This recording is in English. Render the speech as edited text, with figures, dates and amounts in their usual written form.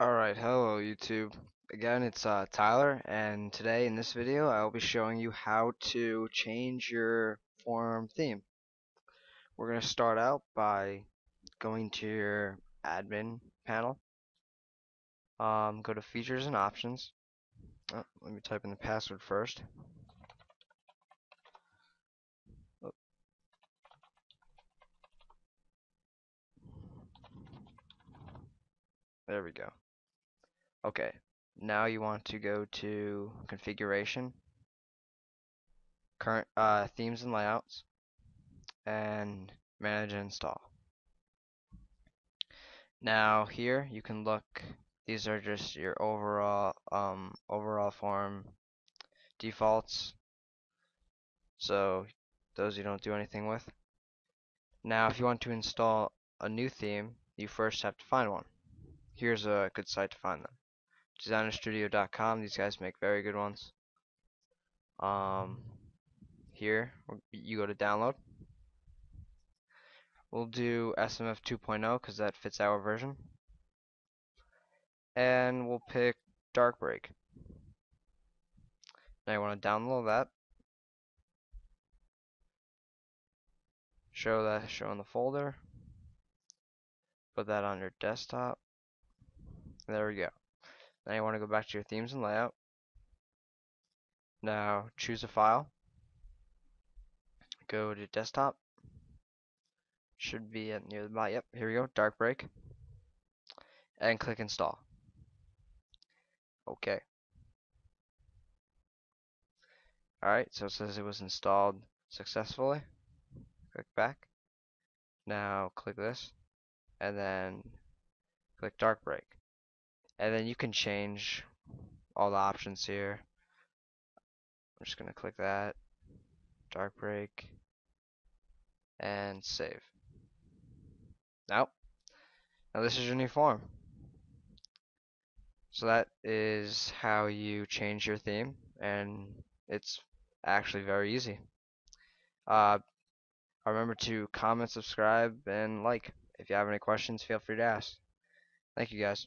Alright, hello YouTube. Again, it's Tyler, and today in this video I'll be showing you how to change your form theme. We're going to start out by going to your admin panel. Go to features and options. Oh, let me type in the password first. There we go. Okay, now you want to go to configuration, current themes and layouts, and manage and install. Now here you can look; these are just your overall form defaults. So those you don't do anything with. Now, if you want to install a new theme, you first have to find one. Here's a good site to find them. Dzinerstudio.com. These guys make very good ones. Here you go to download. We'll do SMF 2.0 because that fits our version. And we'll pick Dark Break. Now you want to download that. Show in the folder. Put that on your desktop. There we go. Now you want to go back to your themes and layout. Now choose a file. Go to desktop. Should be at near the bottom. Yep, here we go. Dark Break. And click install. Okay. Alright, so it says it was installed successfully. Click back. Now click this. And then click Dark Break. And then you can change all the options here. I'm just going to click that, Dark Break, and save. Now this is your new form. So that is how you change your theme, and it's actually very easy. Remember to comment, subscribe, and like. If you have any questions, feel free to ask. Thank you guys.